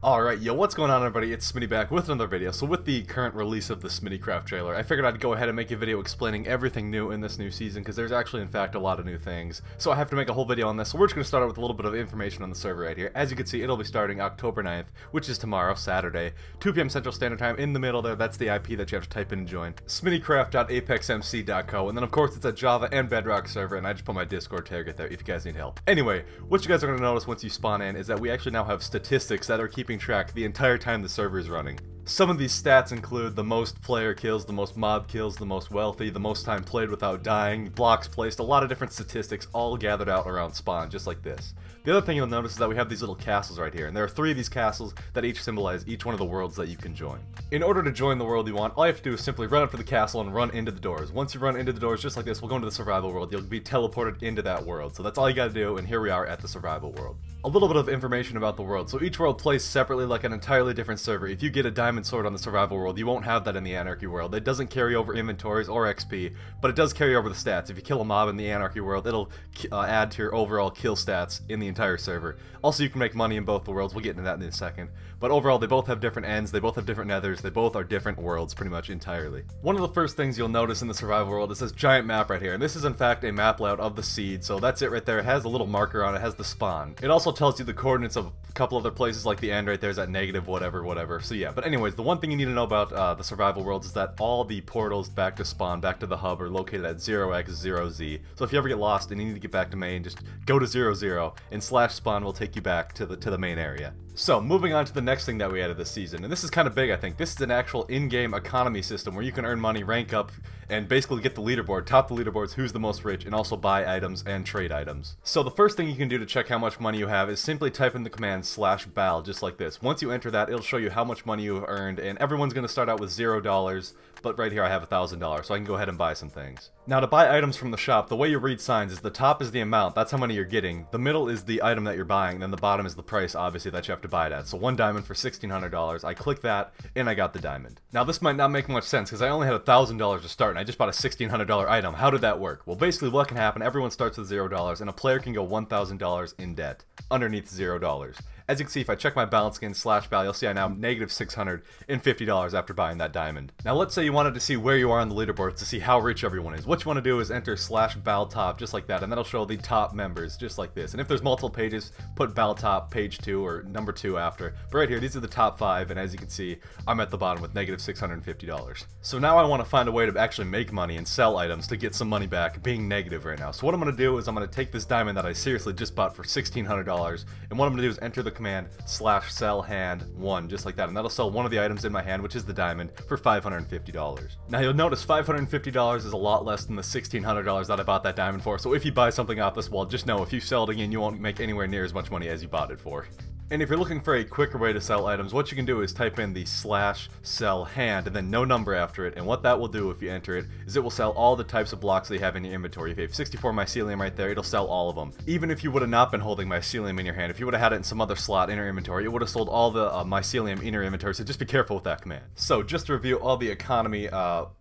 Alright, yo, what's going on everybody? It's Smitty back with another video. So with the current release of the SmittyCraft trailer, I figured I'd go ahead and make a video explaining everything new in this new season, because there's actually, in fact, a lot of new things. So I have to make a whole video on this, so we're just going to start out with a little bit of information on the server right here. As you can see, it'll be starting October 9th, which is tomorrow, Saturday, 2 PM Central Standard Time. In the middle there, that's the IP that you have to type in and join. SmittyCraft.apexmc.co, and then of course it's a Java and Bedrock server, and I just put my Discord tag right there if you guys need help. Anyway, what you guys are going to notice once you spawn in is that we actually now have statistics that are keeping track the entire time the server is running. Some of these stats include the most player kills, the most mob kills, the most wealthy, the most time played without dying, blocks placed, a lot of different statistics all gathered out around spawn, just like this. The other thing you'll notice is that we have these little castles right here, and there are 3 of these castles that each symbolize each one of the worlds that you can join. In order to join the world you want, all you have to do is simply run up to the castle and run into the doors. Once you run into the doors just like this, we'll go into the survival world. You'll be teleported into that world, so that's all you gotta do, and here we are at the survival world. A little bit of information about the world. So each world plays separately like an entirely different server. If you get a diamond sword on the survival world, you won't have that in the anarchy world. It doesn't carry over inventories or XP, but it does carry over the stats. If you kill a mob in the anarchy world, it'll add to your overall kill stats in the entire server. Also, you can make money in both the worlds. We'll get into that in a second. But overall, they both have different ends, they both have different nethers, they both are different worlds pretty much entirely. One of the first things you'll notice in the survival world is this giant map right here, and this is in fact a map layout of the seed, so that's it right there. It has a little marker on it, it has the spawn. It also tells you the coordinates of a couple other places, like the end right there is at negative whatever whatever. So yeah, but anyways, the one thing you need to know about the survival worlds is that all the portals back to spawn, back to the hub, are located at 0x0z. So if you ever get lost and you need to get back to main, just go to 00 and /spawn will take you back to the main area. So moving on to the next thing that we added this season, and this is kind of big I think. This is an actual in-game economy system where you can earn money, rank up, and basically get the leaderboard, top the leaderboards, who's the most rich, and also buy items and trade items. So the first thing you can do to check how much money you have is simply type in the command /bal, just like this. Once you enter that, it'll show you how much money you have earned, and everyone's going to start out with $0, but right here I have $1,000, so I can go ahead and buy some things. Now to buy items from the shop, the way you read signs is the top is the amount, that's how many you're getting, the middle is the item that you're buying, and then the bottom is the price, obviously, that you have to buy it at. So 1 diamond for $1,600. I click that and I got the diamond. Now this might not make much sense because I only had $1,000 to start and I just bought a $1,600 item. How did that work? Well, basically what can happen, everyone starts with $0 and a player can go $1,000 in debt underneath $0. As you can see, if I check my balance skin /bal, you'll see I now am negative $650 after buying that diamond. Now let's say you wanted to see where you are on the leaderboards to see how rich everyone is. What you want to do is enter /bal top, just like that, and that'll show the top members, just like this. And if there's multiple pages, put bal top, page 2, or number 2 after. But right here, these are the top 5, and as you can see, I'm at the bottom with negative $650. So now I want to find a way to actually make money and sell items to get some money back, being negative right now. So what I'm going to do is I'm going to take this diamond that I seriously just bought for $1,600, and what I'm going to do is enter the command /sell hand 1, just like that, and that'll sell one of the items in my hand, which is the diamond, for $550. Now you'll notice $550 is a lot less than the $1,600 that I bought that diamond for, so if you buy something off this wall, just know if you sell it again, you won't make anywhere near as much money as you bought it for. And if you're looking for a quicker way to sell items, what you can do is type in the /sell hand and then no number after it, and what that will do if you enter it is it will sell all the types of blocks that you have in your inventory. If you have 64 mycelium right there, it'll sell all of them. Even if you would have not been holding mycelium in your hand, if you would have had it in some other slot in your inventory, it would have sold all the mycelium in your inventory, so just be careful with that command. So just to review all the economy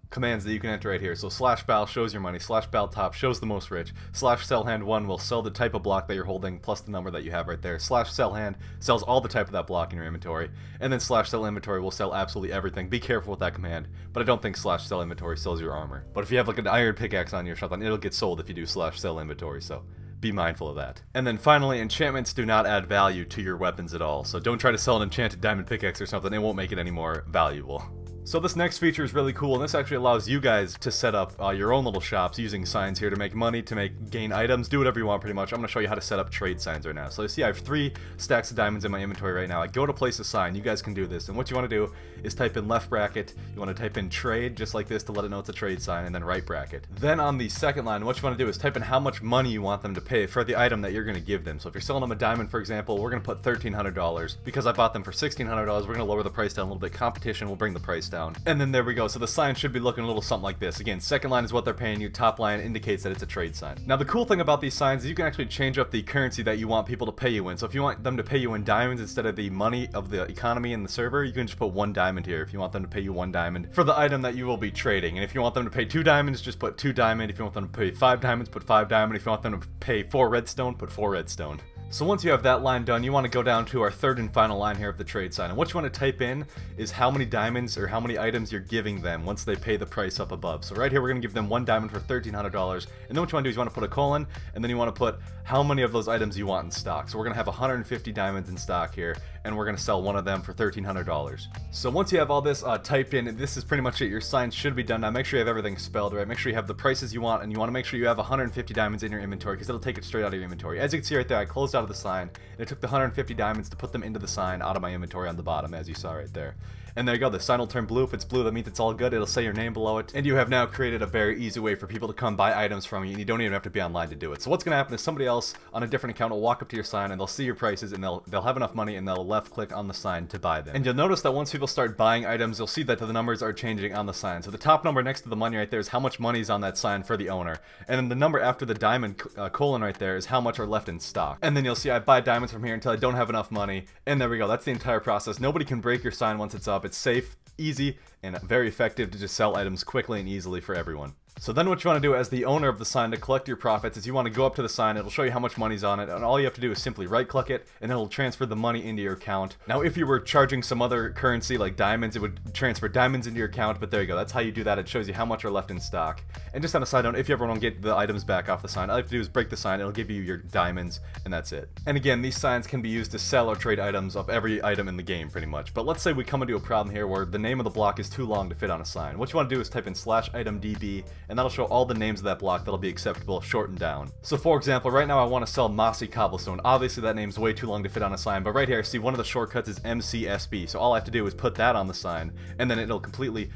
commands that you can enter right here. So /bal shows your money, /bal top shows the most rich, /sell hand 1 will sell the type of block that you're holding plus the number that you have right there, /sell hand sells all the type of that block in your inventory, and then /sell inventory will sell absolutely everything. Be careful with that command, but I don't think /sell inventory sells your armor. But if you have like an iron pickaxe on you or something, it'll get sold if you do /sell inventory, so be mindful of that. And then finally, enchantments do not add value to your weapons at all, so don't try to sell an enchanted diamond pickaxe or something, it won't make it any more valuable. So this next feature is really cool, and this actually allows you guys to set up your own little shops using signs here to make money, to gain items, do whatever you want pretty much. I'm going to show you how to set up trade signs right now. So you see I have 3 stacks of diamonds in my inventory right now. I go to place a sign, you guys can do this, and what you want to do is type in left bracket, you want to type in trade, just like this to let it know it's a trade sign, and then right bracket. Then on the second line, what you want to do is type in how much money you want them to pay for the item that you're going to give them. So if you're selling them a diamond, for example, we're going to put $1,300. Because I bought them for $1,600, we're going to lower the price down a little bit. Competition will bring the price down. And then there we go. So the sign should be looking a little something like this. Again, second line is what they're paying you, top line indicates that it's a trade sign. Now the cool thing about these signs is you can actually change up the currency that you want people to pay you in. So if you want them to pay you in diamonds instead of the money of the economy and the server, you can just put 1 diamond here if you want them to pay you 1 diamond for the item that you will be trading. And if you want them to pay 2 diamonds, just put 2 diamond. If you want them to pay 5 diamonds, put 5 diamond. If you want them to pay 4 redstone, put 4 redstone. So once you have that line done, you want to go down to our third and final line here of the trade sign. And what you want to type in is how many diamonds or how many items you're giving them once they pay the price up above. So right here, we're going to give them one diamond for $1,300. And then what you want to do is you want to put a colon, and then you want to put how many of those items you want in stock. So we're going to have 150 diamonds in stock here, and we're going to sell one of them for $1,300. So once you have all this typed in, this is pretty much it. Your sign should be done. Now make sure you have everything spelled right. Make sure you have the prices you want, and you want to make sure you have 150 diamonds in your inventory, because it'll take it straight out of your inventory. As you can see right there, I closed out of the sign, and it took the 150 diamonds to put them into the sign out of my inventory on the bottom, as you saw right there. And there you go, the sign will turn blue. If it's blue, that means it's all good. It'll say your name below it, and you have now created a very easy way for people to come buy items from you, and you don't even have to be online to do it. So what's going to happen is somebody else on a different account will walk up to your sign, and they'll see your prices, and they'll have enough money, and they'll left click on the sign to buy them. And you'll notice that once people start buying items, you'll see that the numbers are changing on the sign. So the top number next to the money right there is how much money is on that sign for the owner, and then the number after the diamond colon right there is how much are left in stock. And then you'll see I buy diamonds from here until I don't have enough money, and there we go. That's the entire process. Nobody can break your sign once it's up. It's safe, easy, and very effective to just sell items quickly and easily for everyone. So then what you want to do as the owner of the sign to collect your profits is you want to go up to the sign. It'll show you how much money's on it, and all you have to do is simply right click it, and it'll transfer the money into your account. Now if you were charging some other currency like diamonds, it would transfer diamonds into your account, but there you go, that's how you do that. It shows you how much are left in stock. And just on a side note, if you ever want to get the items back off the sign, all you have to do is break the sign, it'll give you your diamonds, and that's it. And again, these signs can be used to sell or trade items of every item in the game pretty much. But let's say we come into a problem here where the name of the block is too long to fit on a sign. What you want to do is type in /itemdb, and that'll show all the names of that block that'll be acceptable shortened down. So for example, right now I want to sell mossy cobblestone. Obviously that name's way too long to fit on a sign, but right here, see, one of the shortcuts is MCSB, so all I have to do is put that on the sign, and then it'll completely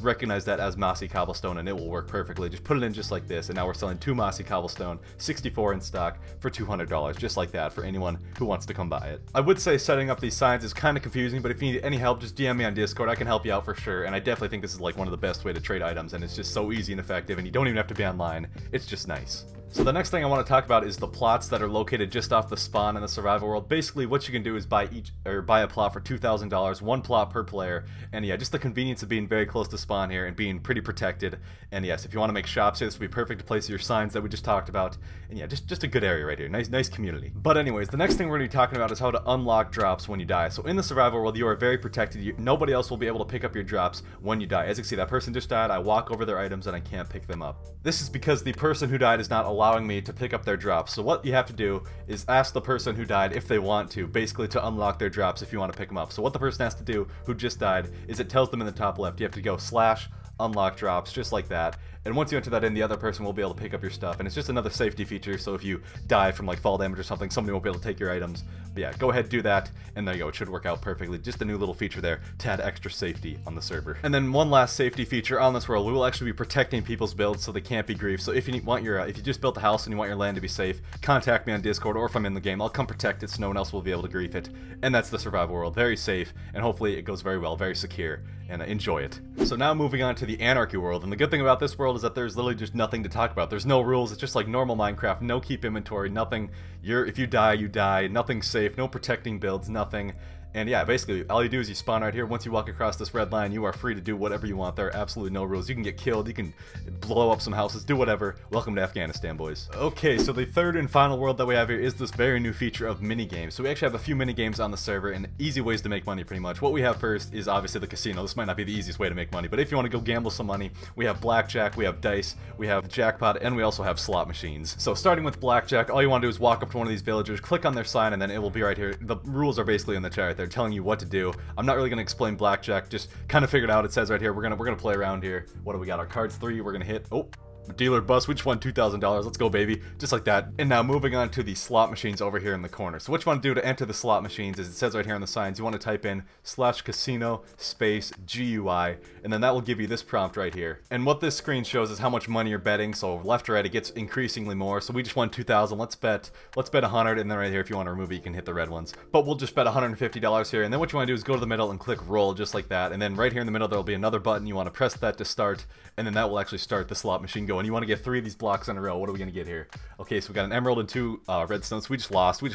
recognize that as mossy cobblestone, and it will work perfectly. Just put it in just like this, and now we're selling 2 mossy cobblestone, 64 in stock, for $200, just like that, for anyone who wants to come buy it. I would say setting up these signs is kind of confusing, but if you need any help, just DM me on Discord. I can help you out for sure, and I definitely think this is like one of the best way to trade items, and it's just so easy and effective, and you don't even have to be online. It's just nice. So the next thing I want to talk about is the plots that are located just off the spawn in the survival world. Basically what you can do is buy a plot for $2,000, one plot per player, and yeah, just the convenience of being very close to spawn here and being pretty protected. And yes, if you want to make shops here, this would be perfect to place your signs that we just talked about. And yeah, just a good area right here, nice community. But anyways, the next thing we're going to be talking about is how to unlock drops when you die. So in the survival world, you are very protected. Nobody else will be able to pick up your drops when you die. As you can see, that person just died, I walk over their items and I can't pick them up. This is because the person who died is not allowing me to pick up their drops. So what you have to do is ask the person who died if they want to, basically to unlock their drops if you want to pick them up. So what the person has to do who just died is it tells them in the top left, you have to go /unlock drops, just like that. And once you enter that in, the other person will be able to pick up your stuff, and it's just another safety feature, so if you die from like fall damage or something, somebody won't be able to take your items. But yeah, go ahead, do that, and there you go, it should work out perfectly. Just a new little feature there to add extra safety on the server. And then one last safety feature on this world, we will actually be protecting people's builds so they can't be griefed. So if you want your, if you just built a house and you want your land to be safe, contact me on Discord, or if I'm in the game, I'll come protect it so no one else will be able to grief it. And that's the survival world, very safe, and hopefully it goes very well, very secure, and enjoy it. So now moving on to the anarchy world, and the good thing about this world is that there's literally just nothing to talk about. There's no rules, it's just like normal Minecraft, no keep inventory, nothing. If you die, you die, nothing's safe, no protecting builds, nothing. And yeah, basically all you do is you spawn right here. Once you walk across this red line, you are free to do whatever you want. There are absolutely no rules. You can get killed, you can blow up some houses, do whatever. Welcome to Afghanistan, boys. Okay, so the third and final world that we have here is this very new feature of minigames. So we actually have a few minigames on the server and easy ways to make money pretty much. What we have first is obviously the casino. This might not be the easiest way to make money, but if you want to go gamble some money, we have blackjack, we have dice, we have jackpot, and we also have slot machines. So starting with blackjack, all you want to do is walk up to one of these villagers, click on their sign, and then it will be right here. The rules are basically in the chat. They're telling you what to do. I'm not really going to explain blackjack, just kind of figured out. It says right here, we're gonna play around here. What do we got? Our cards 3. We're gonna hit, oh, dealer bust. We just won $2,000. Let's go, baby. Just like that. And now moving on to the slot machines over here in the corner. So what you want to do to enter the slot machines is it says right here on the signs, you want to type in /casino /GUI, and then that will give you this prompt right here. And what this screen shows is how much money you're betting. So left to right, it gets increasingly more. So we just won 2,000. Let's bet 100. And then right here, if you want to remove it, you can hit the red ones. But we'll just bet $150 here. And then what you want to do is go to the middle and click roll, just like that. And then right here in the middle, there'll be another button. You want to press that to start, and then that will actually start the slot machine going. You want to get 3 of these blocks in a row. What are we going to get here? Okay, so we got an emerald and 2 redstones. We just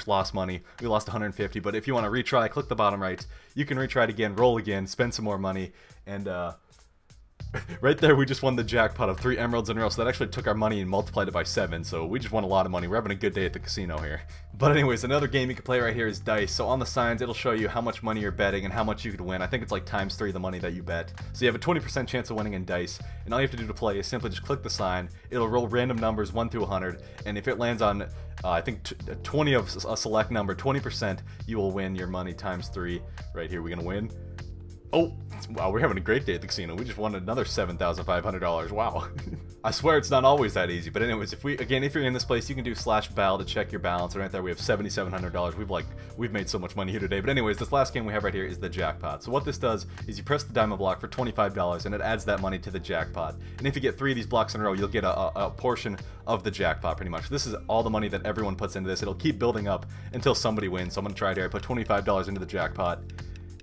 lost money. We lost 150, but if you want to retry, click the bottom right. You can retry it again, roll again, spend some more money, and Right there, we just won the jackpot of 3 emeralds in a row, so that actually took our money and multiplied it by 7, so we just won a lot of money. We're having a good day at the casino here. But anyways, another game you can play right here is DICE. So on the signs, it'll show you how much money you're betting and how much you could win. I think it's like ×3 the money that you bet. So you have a 20% chance of winning in DICE, and all you have to do to play is simply just click the sign. It'll roll random numbers 1 through 100, and if it lands on, I think 20 of a select number, 20%, you will win your money ×3. Right here, we're gonna win. Oh, wow, we're having a great day at the casino. We just won another $7,500. Wow. I swear it's not always that easy. But anyways, if you're in this place, you can do /bal to check your balance. Right there, we have $7,700. We've made so much money here today. But anyways, this last game we have right here is the jackpot. So what this does is you press the diamond block for $25, and it adds that money to the jackpot. And if you get 3 of these blocks in a row, you'll get a portion of the jackpot, pretty much. This is all the money that everyone puts into this. It'll keep building up until somebody wins. So I'm gonna try it here. I put $25 into the jackpot.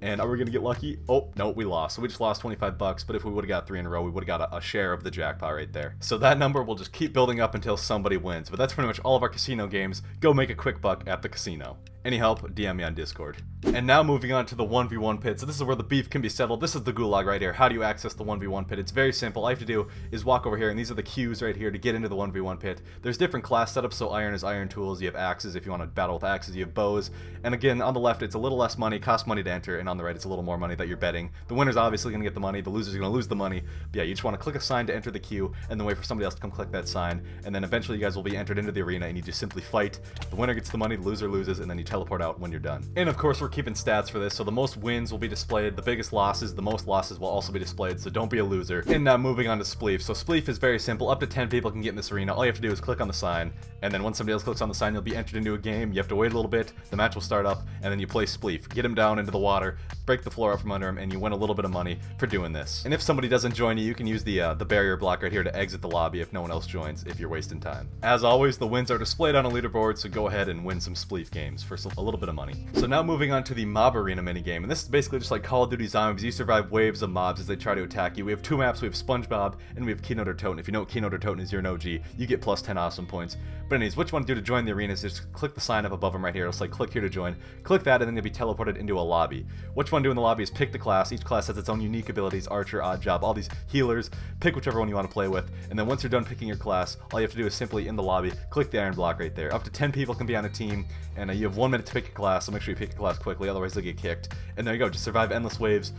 And are we going to get lucky? Oh, no, we lost. So we just lost 25 bucks, but if we would have got 3 in a row, we would have got a share of the jackpot right there. So that number will just keep building up until somebody wins. But that's pretty much all of our casino games. Go make a quick buck at the casino. Any help, DM me on Discord. And now moving on to the 1v1 pit. So this is where the beef can be settled. This is the gulag right here. How do you access the 1v1 pit? It's very simple. All you have to do is walk over here, and these are the queues right here to get into the 1v1 pit. There's different class setups, so iron is iron tools. You have axes if you want to battle with axes. You have bows. And again, on the left, it's a little less money. It costs money to enter. And on the right, it's a little more money that you're betting. The winner's obviously going to get the money. The loser's going to lose the money. But yeah, you just want to click a sign to enter the queue, and then wait for somebody else to come click that sign. And then eventually you guys will be entered into the arena, and you just simply fight. The winner gets the money, the loser loses, and then you teleport out when you're done. And of course, we're keeping stats for this, so the most wins will be displayed, the biggest losses, the most losses will also be displayed, so don't be a loser. And now moving on to spleef. So spleef is very simple. Up to 10 people can get in this arena. All you have to do is click on the sign, and then once somebody else clicks on the sign, you'll be entered into a game. You have to wait a little bit, the match will start up, and then you play spleef. Get him down into the water, break the floor up from under him, and you win a little bit of money for doing this. And if somebody doesn't join you, you can use the barrier block right here to exit the lobby if no one else joins, if you're wasting time. As always, the wins are displayed on a leaderboard, so go ahead and win some spleef games for a little bit of money. So now moving on to the mob arena minigame, and this is basically just like Call of Duty Zombies. You survive waves of mobs as they try to attack you. We have 2 maps. We have Spongebob, and we have Keynote or Toten. If you know what Keynote or Toten is, you're an OG. You get +10 awesome points. But anyways, what you want to do to join the arena is just click the sign up above them right here. It's like click here to join. Click that, and then you'll be teleported into a lobby. What you want to do in the lobby is pick the class. Each class has its own unique abilities, archer, odd job, all these healers. Pick whichever one you want to play with, and then once you're done picking your class, all you have to do is simply in the lobby, click the iron block right there. Up to 10 people can be on a team, and you have 1 minute to pick a class, so make sure you pick a class quickly, otherwise they'll get kicked. And there you go, just survive endless waves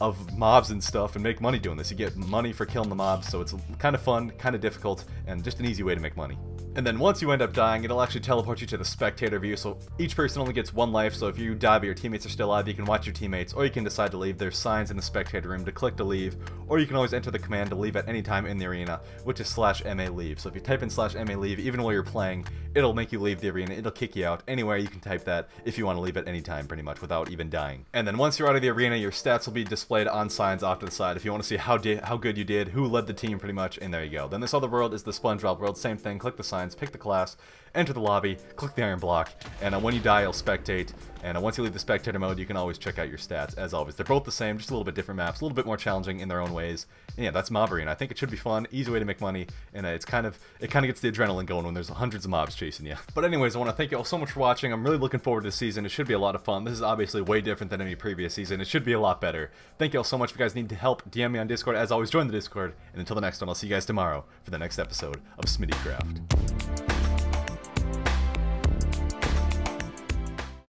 of mobs and stuff and make money doing this. You get money for killing the mobs, so it's kind of fun, kind of difficult, and just an easy way to make money. And then once you end up dying, it'll actually teleport you to the spectator view, so each person only gets 1 life, so if you die but your teammates are still alive, you can watch your teammates, or you can decide to leave. There's signs in the spectator room to click to leave, or you can always enter the command to leave at any time in the arena, which is /MA leave. So if you type in /MA leave, even while you're playing, it'll make you leave the arena, it'll kick you out. Anywhere you can type that if you want to leave at any time, pretty much, without even dying. And then once you're out of the arena, your stats will be displayed on signs off to the side if you want to see how good you did, who led the team, pretty much, and there you go. Then this other world is the SpongeBob world, same thing, click the signs, pick the class, enter the lobby, click the iron block, and when you die, you'll spectate, and once you leave the spectator mode, you can always check out your stats, as always. They're both the same, just a little bit different maps, a little bit more challenging in their own ways, and yeah, that's mob arena. I think it should be fun, easy way to make money, and it kind of gets the adrenaline going when there's hundreds of mobs chasing you. But anyways, I want to thank you all so much for watching. I'm really looking forward to this season. It should be a lot of fun. This is obviously way different than any previous season. It should be a lot better. Thank you all so much. If you guys need help, DM me on Discord. As always, join the Discord, and until the next one, I'll see you guys tomorrow for the next episode of SmittyCraft.